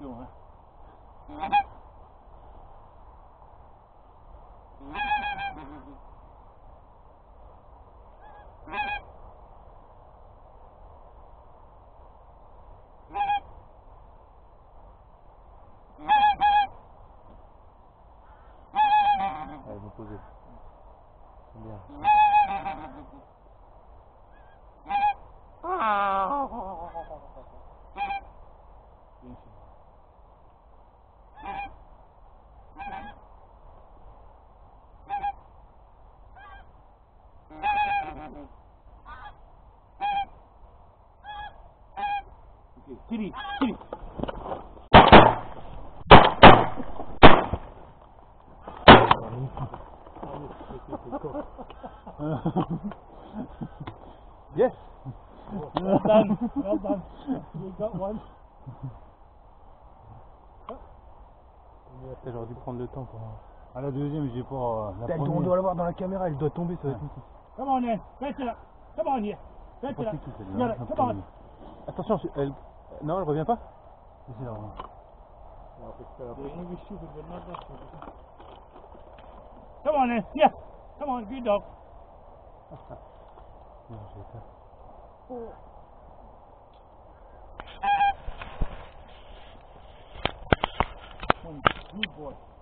весело. Кири, Кири. Yes. Well done. Well done. You got one. Il va falloir dû prendre le temps pour. À la deuxième, j'ai pas. On doit la voir dans la caméra. Elle doit tomber. Ça va être ici. Come on, Ian. Reste là. Come on, Ian. Reste là. Come on. Attention, elle. Non, elle revient pas. Ici, là. Come on, Ian. Yeah. Come on, good dog. Non, j'ai peur. Oh. Good boy.